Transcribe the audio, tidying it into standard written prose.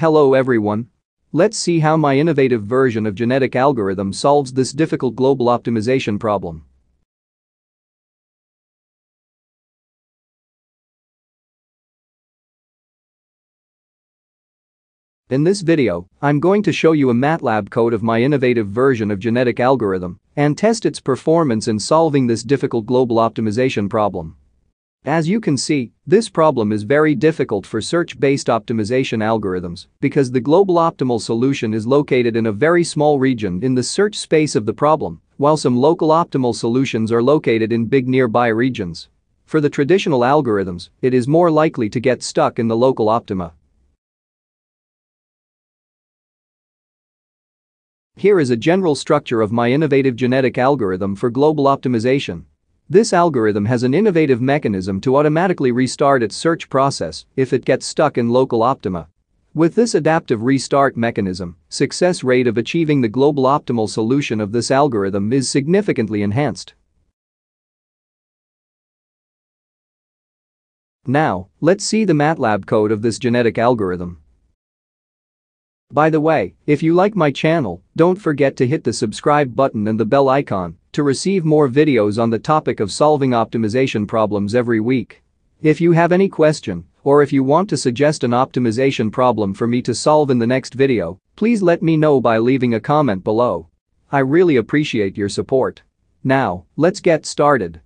Hello everyone. Let's see how my innovative version of Genetic Algorithm solves this difficult global optimization problem. In this video, I'm going to show you a MATLAB code of my innovative version of Genetic Algorithm and test its performance in solving this difficult global optimization problem. As you can see, this problem is very difficult for search-based optimization algorithms because the global optimal solution is located in a very small region in the search space of the problem, while some local optimal solutions are located in big nearby regions. For the traditional algorithms, it is more likely to get stuck in the local optima. Here is a general structure of my innovative genetic algorithm for global optimization. This algorithm has an innovative mechanism to automatically restart its search process if it gets stuck in local optima. With this adaptive restart mechanism, success rate of achieving the global optimal solution of this algorithm is significantly enhanced. Now, let's see the MATLAB code of this genetic algorithm. By the way, if you like my channel, don't forget to hit the subscribe button and the bell icon to receive more videos on the topic of solving optimization problems every week. If you have any question, or if you want to suggest an optimization problem for me to solve in the next video, please let me know by leaving a comment below. I really appreciate your support. Now, let's get started.